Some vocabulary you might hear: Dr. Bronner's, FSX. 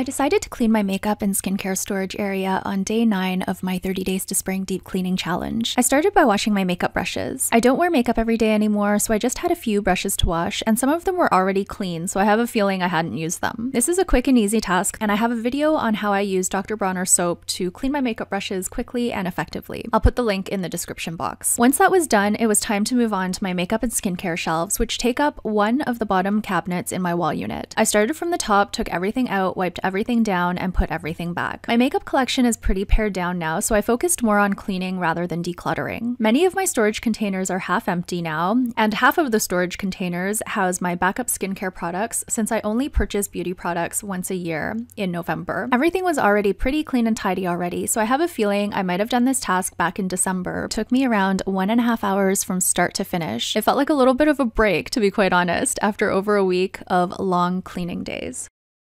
I decided to clean my makeup and skincare storage area on day 9 of my 30 days to spring deep cleaning challenge. I started by washing my makeup brushes. I don't wear makeup every day anymore, so I just had a few brushes to wash, and some of them were already clean, so I have a feeling I hadn't used them. This is a quick and easy task, and I have a video on how I use Dr. Bronner's soap to clean my makeup brushes quickly and effectively. I'll put the link in the description box. Once that was done, it was time to move on to my makeup and skincare shelves, which take up one of the bottom cabinets in my wall unit. I started from the top, took everything out, wiped everything down, and put everything back. My makeup collection is pretty pared down now, so I focused more on cleaning rather than decluttering. Many of my storage containers are half empty now, and half of the storage containers house my backup skincare products since I only purchase beauty products once a year in November. Everything was already pretty clean and tidy already, so I have a feeling I might have done this task back in December. It took me around 1.5 hours from start to finish. It felt like a little bit of a break, to be quite honest, after over a week of long cleaning days.